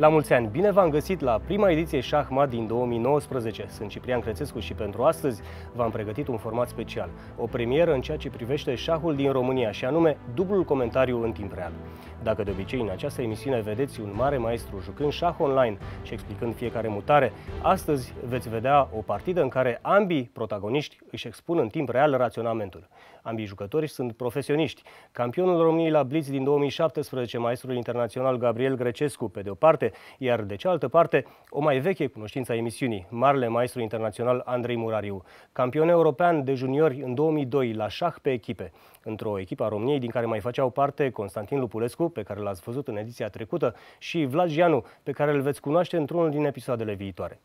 La mulți ani! Bine v-am găsit la prima ediție Șah Mat din 2019. Sunt Ciprian Crețescu și pentru astăzi v-am pregătit un format special, o premieră în ceea ce privește șahul din România și anume dublul comentariu în timp real. Dacă de obicei în această emisiune vedeți un mare maestru jucând șah online și explicând fiecare mutare, astăzi veți vedea o partidă în care ambii protagoniști își expun în timp real raționamentul. Ambii jucători sunt profesioniști. Campionul României la Blitz din 2017, maestrul internațional Gabriel Grecescu, pe de o parte, iar de cealaltă parte, o mai veche cunoștință a emisiunii, marele maestru internațional Andrei Murariu, campion european de juniori în 2002 la șah pe echipe, într-o echipă a României din care mai făceau parte Constantin Lupulescu, pe care l-ați văzut în ediția trecută, și Vlad Jianu, pe care îl veți cunoaște într-unul din episoadele viitoare.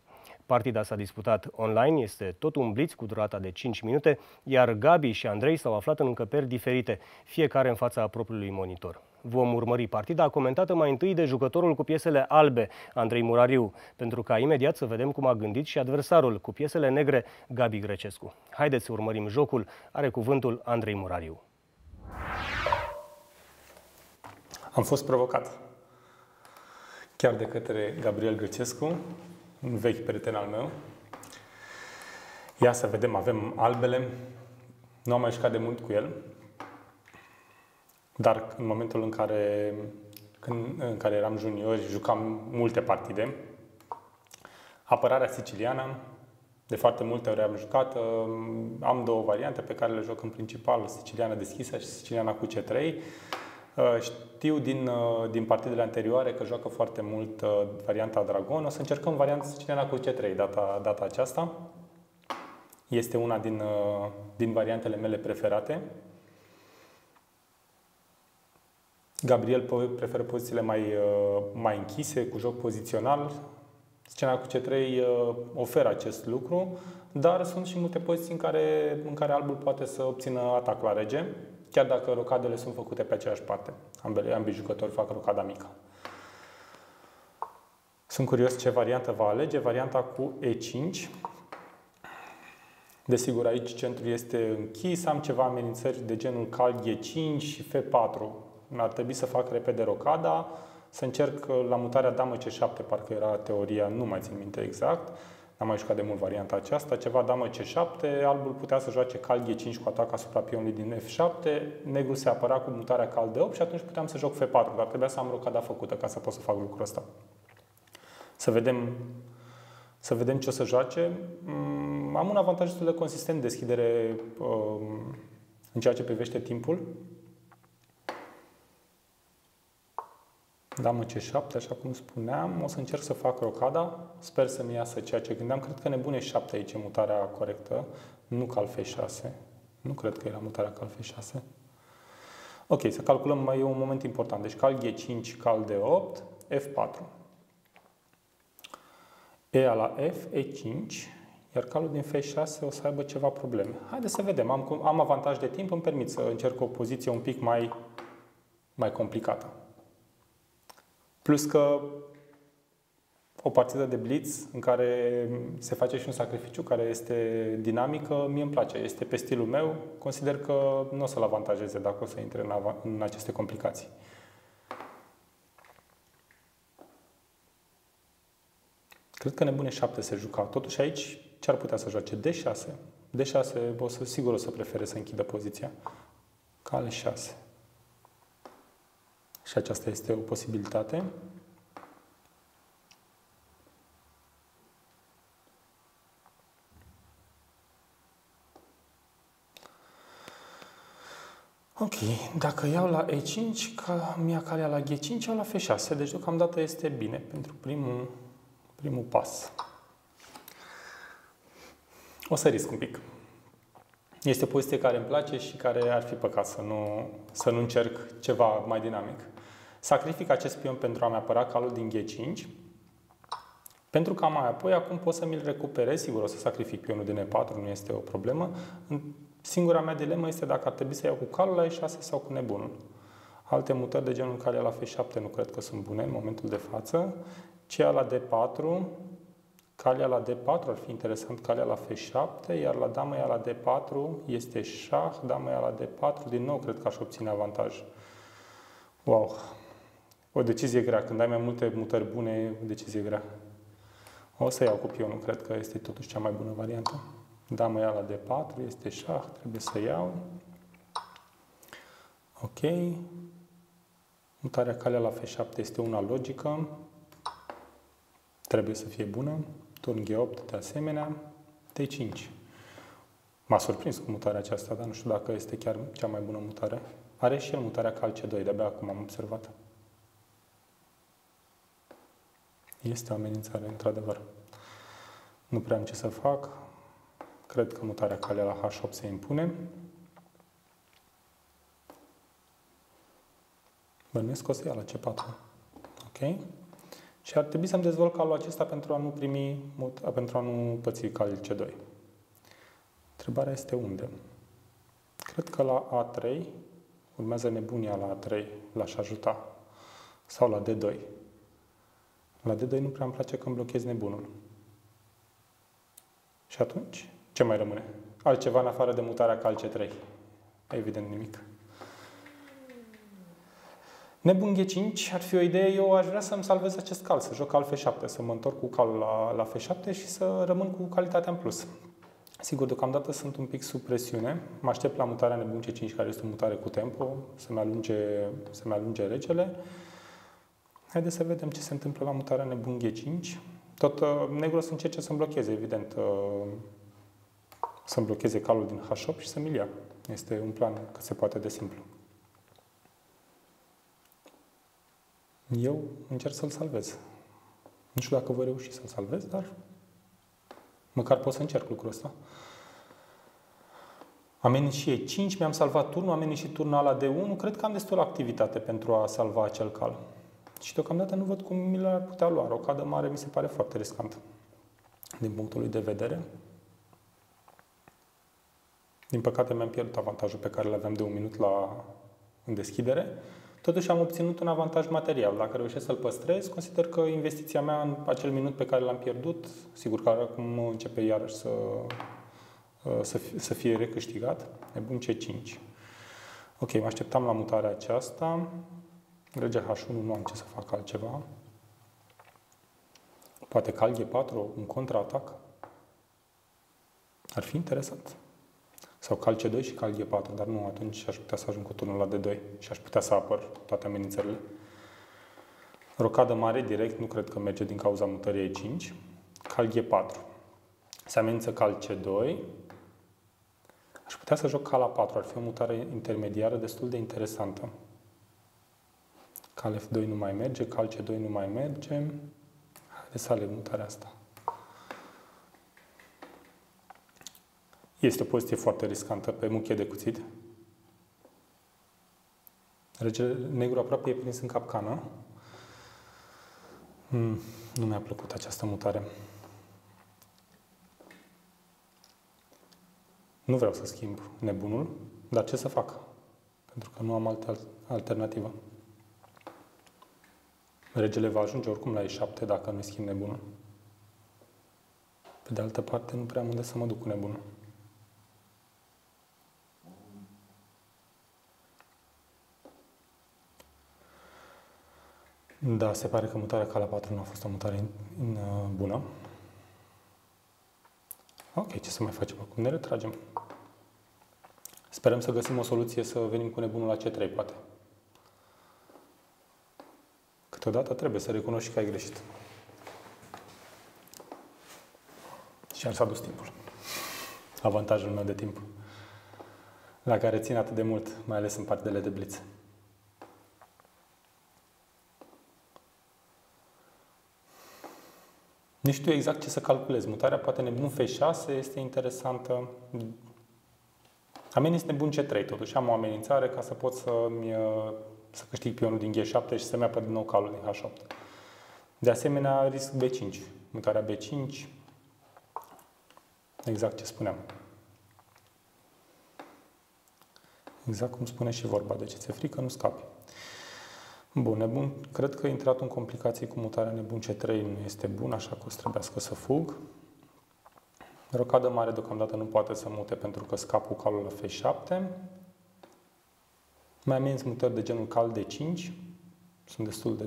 Partida s-a disputat online, este tot un blitz cu durata de 5 minute, iar Gabi și Andrei s-au aflat în încăperi diferite, fiecare în fața propriului monitor. Vom urmări partida comentată mai întâi de jucătorul cu piesele albe, Andrei Murariu, pentru ca imediat să vedem cum a gândit și adversarul cu piesele negre, Gabi Grecescu. Haideți să urmărim jocul, are cuvântul Andrei Murariu. Am fost provocat, chiar de către Gabriel Grecescu, un vechi prieten al meu. Ia să vedem, avem albele. Nu am mai jucat de mult cu el. Dar în momentul în care, în care eram juniori, jucam multe partide. Apărarea siciliană, de foarte multe ori am jucat. Am două variante pe care le joc în principal, siciliana deschisă și siciliana cu C3. Știu din partidele anterioare că joacă foarte mult varianta Dragon. O să încercăm varianta siciliana cu C3 data aceasta. Este una din variantele mele preferate. Gabriel preferă pozițiile mai închise, cu joc pozițional. Siciliana cu C3 oferă acest lucru, dar sunt și multe poziții în care albul poate să obțină atac la rege, chiar dacă rocadele sunt făcute pe aceeași parte. Ambii jucători fac rocada mică. Sunt curios ce variantă va alege. Varianta cu E5. Desigur, aici centrul este închis. Am ceva amenințări de genul cal G5 și F4. Ar trebui să fac repede rocada, să încerc la mutarea damă C7, parcă era teoria, nu mai țin minte exact. N-am mai jucat de mult varianta aceasta. Ceva damă C7, albul putea să joace cal G5 cu atac asupra pionului din F7, negru se apăra cu mutarea cal D8 și atunci puteam să joc F4, dar trebuia să am rocada făcută ca să pot să fac lucrul ăsta. Să vedem ce o să joace. Am un avantaj destul de consistent, deschidere în ceea ce privește timpul. Damă C7, așa cum spuneam, o să încerc să fac rocada, sper să-mi iasă ceea ce gândeam. Cred că nebune 7 aici e mutarea corectă, nu cal F6. Nu cred că era mutarea cal F6. Ok, să calculăm, mai e un moment important. Deci cal G5, cal D8, F4. E la F, E5, iar calul din F6 o să aibă ceva probleme. Haideți să vedem, am avantaj de timp, îmi permit să încerc o poziție un pic mai complicată. Plus că o partidă de blitz în care se face și un sacrificiu care este dinamică, mie îmi place, este pe stilul meu, consider că nu o să-l avantajeze dacă o să intre în aceste complicații. Cred că nebune 7 se juca. Totuși aici ce ar putea să joace? D6. D6 sigur o să prefere să închidă poziția. Cal 6. Și aceasta este o posibilitate. Ok, dacă iau la E5, ca mea calea la G5, iau la F6. Deci deocamdată este bine pentru primul pas. O să risc un pic. Este o poziție care îmi place și care ar fi păcat să nu încerc ceva mai dinamic. Sacrific acest pion pentru a-mi apăra calul din G5, pentru că mai apoi acum pot să mi-l recuperez. Sigur, o să sacrific pionul din E4, nu este o problemă. Singura mea dilemă este dacă ar trebui să iau cu calul la E6 sau cu nebunul. Alte mutări de genul care la F7 nu cred că sunt bune în momentul de față. Cea la D4, calea la D4 ar fi interesant, calea la F7, iar la dama ia la D4 este șah, dama ia la D4, din nou cred că aș obține avantaj. Wow! O decizie grea. Când ai mai multe mutări bune, e o decizie grea. O să iau cu pionul. Cred că este totuși cea mai bună variantă. Dama ia la D4, este șah, trebuie să iau. Ok. Mutarea calea la F7 este una logică. Trebuie să fie bună. Turn G8 de asemenea. T5. M-a surprins cu mutarea aceasta, dar nu știu dacă este chiar cea mai bună mutare. Are și el mutarea cal C2, de-abia acum am observat. Este o amenințare, într-adevăr. Nu prea am ce să fac. Cred că mutarea calea la H8 se impune. Bănuiesc că o să ia la C4. Ok? Și ar trebui să-mi dezvolt calul acesta pentru a nu primi, pentru a nu păți cal C2. Întrebarea este unde? Cred că la A3 urmează nebunia la A3, l-aș ajuta. Sau la D2. La D2 nu prea îmi place când blochezi nebunul. Și atunci, ce mai rămâne? Altceva în afară de mutarea cal C3. Evident nimic. Nebun G5 ar fi o idee, eu aș vrea să-mi salvez acest cal, să joc cal F7, să mă întorc cu calul la F7 și să rămân cu calitatea în plus. Sigur, deocamdată sunt un pic sub presiune, mă aștept la mutarea nebun C5, care este o mutare cu tempo, să-mi alunge regele. Haideți să vedem ce se întâmplă la mutarea nebun G5. Tot negru o să încerce să-mi blocheze, evident, să-mi blocheze calul din H8 și să-mi ia. Este un plan cât se poate de simplu. Eu încerc să-l salvez. Nu știu dacă voi reuși să-l salvez, dar măcar pot să încerc lucrul ăsta. Am venit și E5, mi-am salvat turnul, am venit și turnul ala D1. Cred că am destul activitate pentru a salva acel cal. Și deocamdată nu văd cum mi l-ar putea lua. Rocada mare mi se pare foarte riscant din punctul lui de vedere. Din păcate mi-am pierdut avantajul pe care l-aveam de un minut în deschidere. Totuși am obținut un avantaj material. Dacă reușesc să-l păstrez, consider că investiția mea în acel minut pe care l-am pierdut, sigur că acum începe iarăși să fie recâștigat. Nebun C5. Ok, mă așteptam la mutarea aceasta. Rege H1, nu am ce să fac altceva. Poate cal G4, un contraatac. Ar fi interesant. Sau cal C2 și cal G4, dar nu, atunci aș putea să ajung cu turnul la D2 și aș putea să apăr toate amenințările. Rocadă mare, direct, nu cred că merge din cauza mutării E5. Cal G4. Se amenință cal C2. Aș putea să joc cal A4, ar fi o mutare intermediară destul de interesantă. Cal F2 nu mai merge, cal C2 nu mai merge. Haideți să aleg mutarea asta. Este o poziție foarte riscantă pe muchie de cuțit. Regele negru aproape e prins în capcană. Nu mi-a plăcut această mutare. Nu vreau să schimb nebunul, dar ce să fac? Pentru că nu am altă alternativă. Regele va ajunge oricum la E7 dacă nu schimb nebunul. Pe de altă parte, nu prea am unde să mă duc cu nebunul. Da, se pare că mutarea ca la 4 nu a fost o mutare bună. Ok, ce să mai facem acum? Ne retragem. Sperăm să găsim o soluție să venim cu nebunul la C3, poate. Câteodată trebuie să recunoști că ai greșit. Și s-a dus timpul. Avantajul meu de timp. La care țin atât de mult, mai ales în partidele de blitz. Nu știu exact ce să calculez. Mutarea poate nebun F6 este interesantă. Ameninț nebun C3 totuși. Am o amenințare ca să pot să câștig pionul din G7 și să-mi apăr din nou calul din H8. De asemenea, risc B5. Mutarea B5. Exact ce spuneam. Exact cum spune și vorba. Deci ți-e frică, nu scapi. Bun, nebun. Cred că intrat în complicații cu mutarea nebun C3 nu este bun, așa că o să trebuiască să fug. Rocadă mare deocamdată nu poate să mute pentru că scap cu calul la F7. Mai ameninț mutări de genul cal D5. Sunt destul de,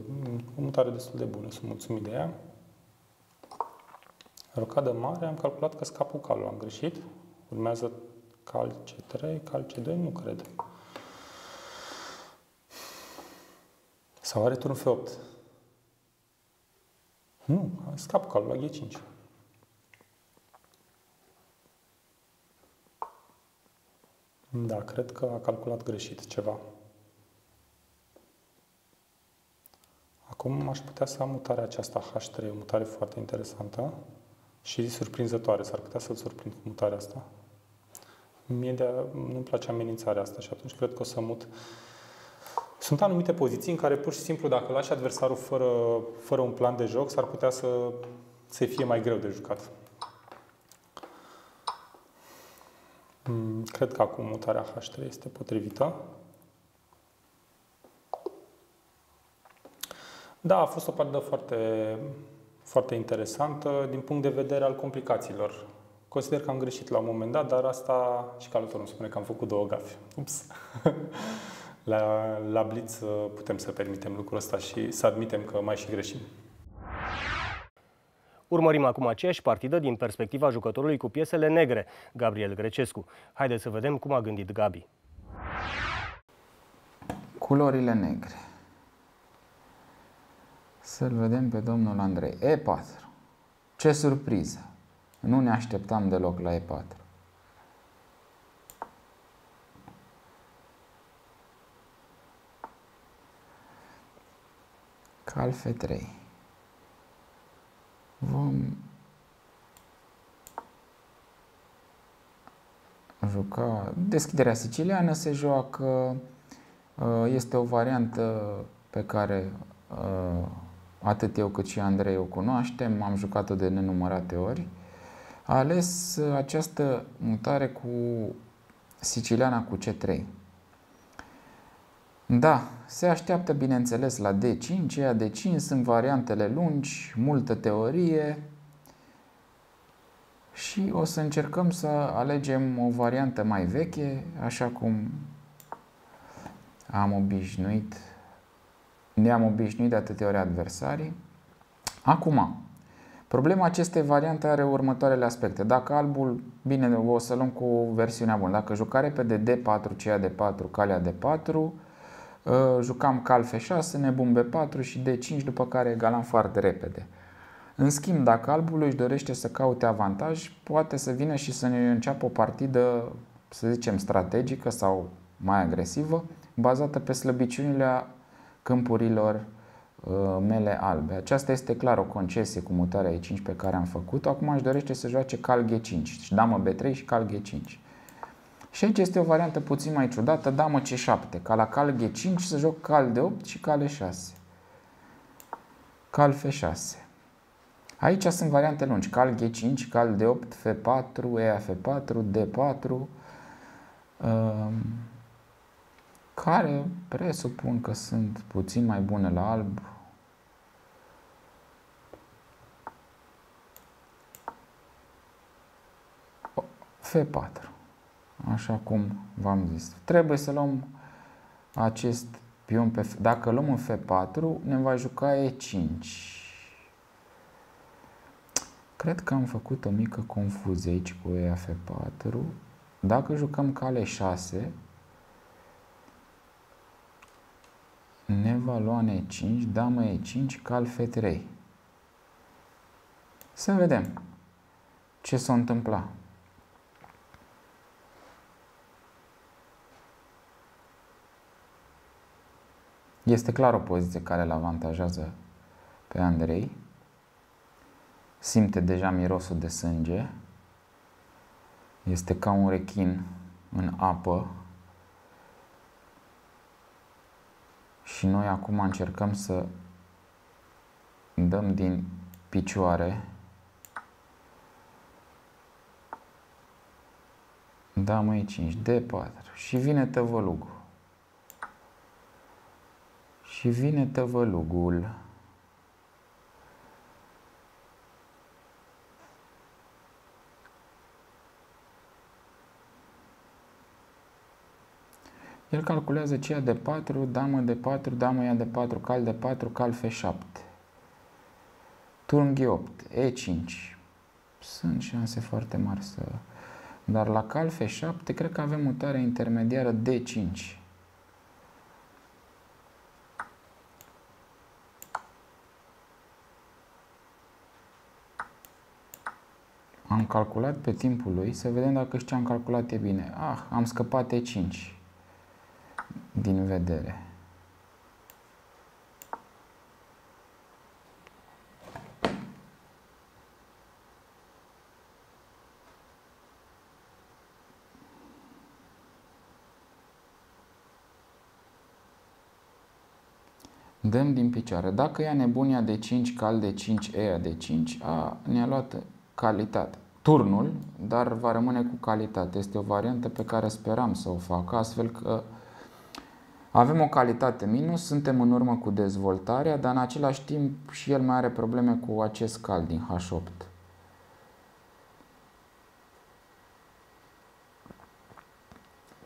o mutare destul de bună, sunt mulțumit de ea. Rocadă mare, am calculat că scapul calul, am greșit. Urmează cal C3, cal C2, nu cred. Sau are turn F8? Nu, scap calul la G5. Da, cred că a calculat greșit ceva. Acum aș putea să am mutarea aceasta H3, o mutare foarte interesantă și surprinzătoare. S-ar putea să-l surprind cu mutarea asta. Mie nu-mi place amenințarea asta și atunci cred că o să mut. Sunt anumite poziții în care pur și simplu dacă lași adversarul fără un plan de joc, s-ar putea să fie mai greu de jucat. Cred că acum mutarea H3 este potrivită. Da, a fost o partidă foarte, foarte interesantă din punct de vedere al complicațiilor. Consider că am greșit la un moment dat, dar asta și calculatorul îmi spune că am făcut două gafe. Ups! La blitz putem să permitem lucrul ăsta și să admitem că mai și greșim. Urmărim acum aceeași partidă din perspectiva jucătorului cu piesele negre, Gabriel Grecescu. Haideți să vedem cum a gândit Gabi. Culorile negre. Să-l vedem pe domnul Andrei. E4. Ce surpriză! Nu ne așteptam deloc la E4. Cal F3. Vom juca. Deschiderea siciliană se joacă. Este o variantă pe care atât eu cât și Andrei o cunoaștem. Am jucat-o de nenumărate ori. A ales această mutare cu siciliana cu C3. Da, se așteaptă bineînțeles la D5, ea D5 sunt variantele lungi, multă teorie și o să încercăm să alegem o variantă mai veche, așa cum ne-am obișnuit de atâtea ori adversarii. Acum, problema acestei variante are următoarele aspecte. Dacă albul, bine, o să luăm cu versiunea bună, dacă jucare pe de D4, ceea de 4, calea de 4, jucam cal F6, nebun B4 și D5, după care egalam foarte repede. În schimb, dacă albul își dorește să caute avantaj, poate să vină și să ne înceapă o partidă, să zicem, strategică sau mai agresivă, bazată pe slăbiciunile câmpurilor mele albe. Aceasta este clar o concesie cu mutarea E5 pe care am făcut-o. Acum își dorește să joace cal G5, deci damă B3 și cal G5. Și aici este o variantă puțin mai ciudată, damă C7, ca la cal G5 să joc cal D8 și cal E6. Cal F6. Aici sunt variante lungi, cal G5, cal D8, F4, EAF4, D4, care presupun că sunt puțin mai bune la alb. F4. Așa cum v-am zis. Trebuie să luăm acest pion pe F4. Dacă luăm în F4, ne va juca E5. Cred că am făcut o mică confuzie aici cu EAF4. Dacă jucăm cale 6, ne va lua în E5, damă E5, cal F3. Să vedem ce s-a întâmplat. Este clar o poziție care îl avantajează pe Andrei. Simte deja mirosul de sânge. Este ca un rechin în apă. Și noi acum încercăm să dăm din picioare. Dăm E5, D4 și vine tăvălugul. Și vine tăvălugul. El calculează ce ia de 4, damă de 4, damă ia de 4, cal de 4, cal F7. Turn G8, E5. Sunt șanse foarte mari să... Dar la cal F7 cred că avem mutarea intermediară D5. Am calculat pe timpul lui, să vedem dacă și ce am calculat e bine. Ah, am scăpat E5 din vedere. Dăm din picioare. Dacă ia nebunia de 5, cal de 5, ea de 5, ne-a luat calitate. Turnul, dar va rămâne cu calitate. Este o variantă pe care speram să o fac, astfel că avem o calitate minus, suntem în urmă cu dezvoltarea, dar în același timp și el mai are probleme cu acest cal din H8.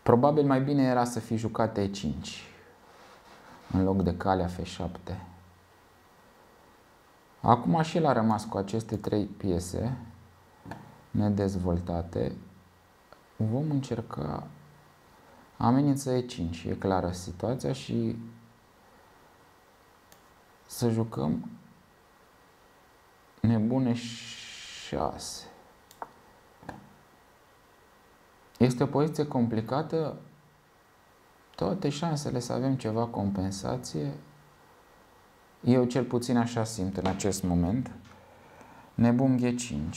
Probabil mai bine era să fi jucat E5 în loc de calea F7. Acum și el a rămas cu aceste 3 piese nedezvoltate. Vom încerca. Amenință E5, e clară situația, și să jucăm nebune 6. Este o poziție complicată. Toate șansele să avem ceva compensație. Eu cel puțin așa simt în acest moment. Nebun G5.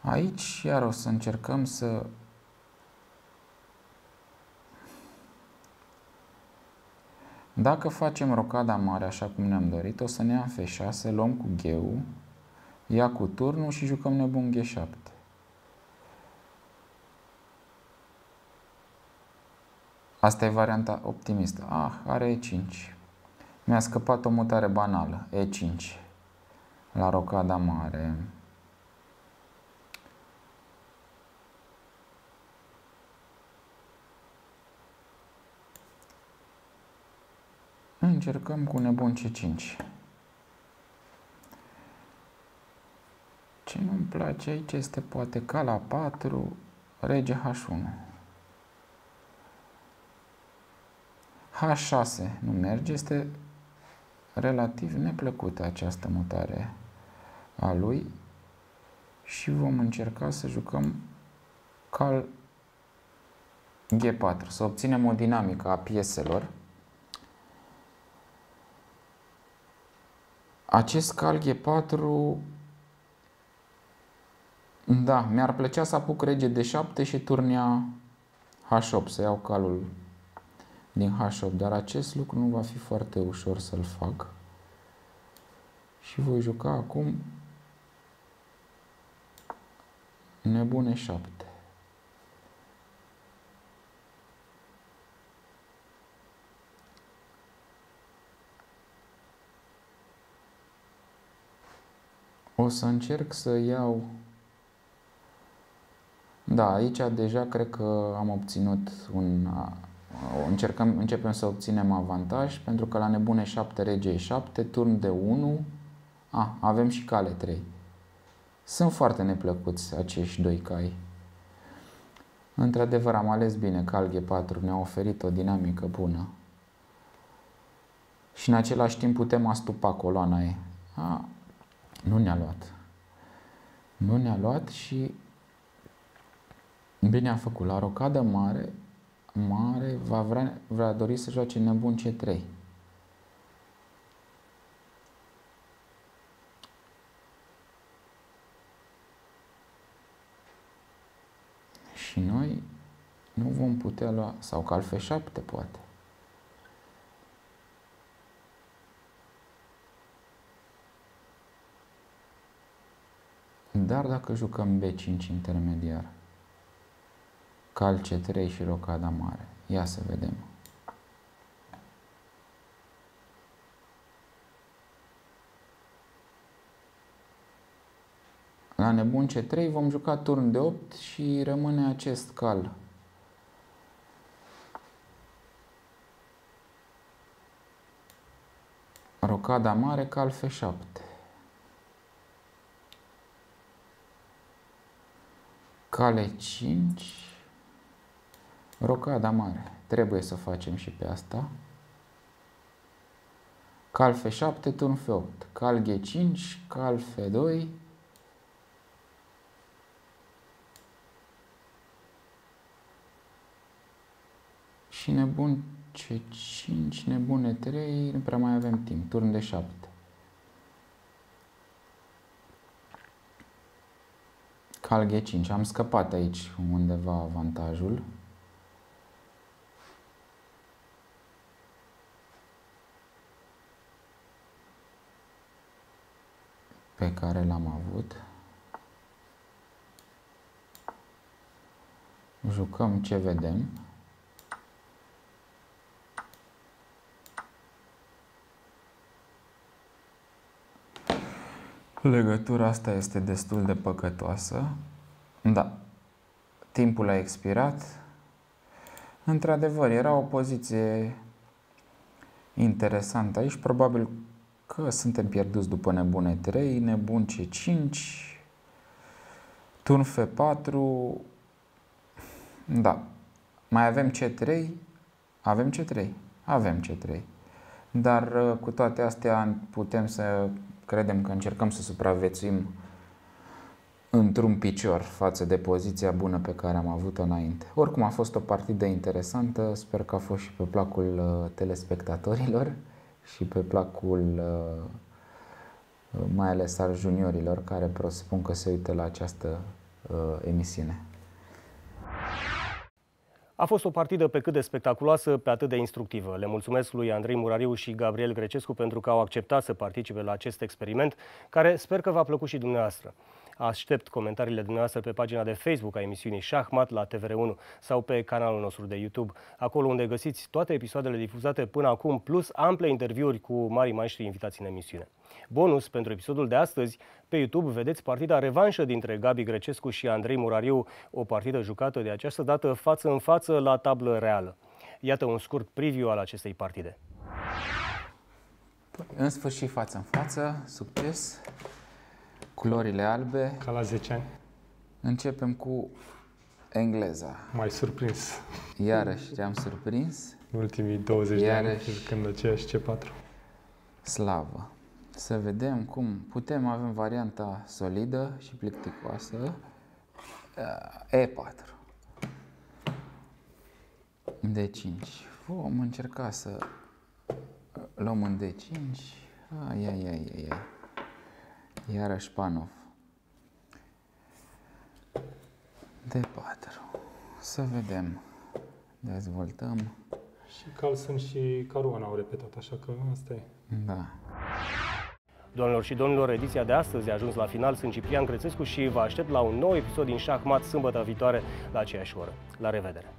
Aici iar o să încercăm să dacă facem rocada mare așa cum ne-am dorit, o să ne ia F6, luăm cu G-ul, ia cu turnul și jucăm nebun G7. Asta e varianta optimistă. Ah, are E5. Mi-a scăpat o mutare banală. E5 la rocada mare. Încercăm cu nebun C5. Ce nu-mi place aici este poate cala 4, rege H1. H6 nu merge, este relativ neplăcută această mutare a lui și vom încerca să jucăm cal G4, să obținem o dinamică a pieselor. Acest cal G4, da, mi-ar plăcea să apuc rege D7 și turnia H8, să iau calul din H8, dar acest lucru nu va fi foarte ușor să-l fac și voi juca acum nebune 7. O să încerc să iau, da, aici deja cred că am obținut un... Începem să obținem avantaj, pentru că la nebune 7, rege E7, turn de 1, avem și cale 3. Sunt foarte neplăcuți acești doi cai. Într-adevăr am ales bine, cal G4 ne-a oferit o dinamică bună. Și în același timp putem astupa coloana E. Nu ne-a luat. Nu ne-a luat și bine a făcut. La rocadă mare va dori să joace nebun C3. Și noi nu vom putea lua, sau cal F7 poate. Dar dacă jucăm B5 intermediar, cal C3 și rocada mare. Ia să vedem. La nebun C3 vom juca turn de 8 și rămâne acest cal. Rocada mare, calfe 7. Cale 5. Rocada mare. Trebuie să facem și pe asta. Calfe 7, turn F8. Cal G5, cal F2. Și nebun C5, nebun E3, nu prea mai avem timp. Turn de 7. Cal G5. Am scăpat aici undeva avantajul. Pe care l-am avut. Jucăm ce vedem. Legătura asta este destul de păcătoasă. Da, timpul a expirat. Într-adevăr, era o poziție interesantă aici. Probabil că suntem pierduți după nebun E3, nebun C5, turn F4. Da, mai avem C3? Avem C3? Avem C3. Dar cu toate astea putem să... Credem că încercăm să supraviețuim într-un picior față de poziția bună pe care am avut-o înainte. Oricum a fost o partidă interesantă, sper că a fost și pe placul telespectatorilor și pe placul mai ales al juniorilor care presupun că se uită la această emisiune. A fost o partidă pe cât de spectaculoasă, pe atât de instructivă. Le mulțumesc lui Andrei Murariu și Gabriel Grecescu pentru că au acceptat să participe la acest experiment, care sper că v-a plăcut și dumneavoastră. Aștept comentariile dumneavoastră pe pagina de Facebook a emisiunii Șah Mat la TVR1 sau pe canalul nostru de YouTube, acolo unde găsiți toate episoadele difuzate până acum, plus ample interviuri cu mari maestri invitați în emisiune. Bonus pentru episodul de astăzi, pe YouTube vedeți partida revanșă dintre Gabi Grecescu și Andrei Murariu, o partidă jucată de această dată față în față la tablă reală. Iată un scurt preview al acestei partide. În sfârșit față în față, succes, culorile albe. Ca la 10 ani. Începem cu engleza. M-ai surprins. Iarăși te-am surprins. În ultimii 20 de ani, când aceeași C4. Slavă. Să vedem cum putem, avem varianta solidă și plicticoasă, E4. D5. Vom încerca să luăm în D5. Ai. Iarăși panov. D4. Să vedem. Dezvoltăm. Și Carlsen și Caruan au repetat, așa că asta e. Da. Doamnelor și domnilor, ediția de astăzi a ajuns la final. Sunt Ciprian Crețescu și vă aștept la un nou episod din Șah Mat sâmbătă viitoare la aceeași oră. La revedere!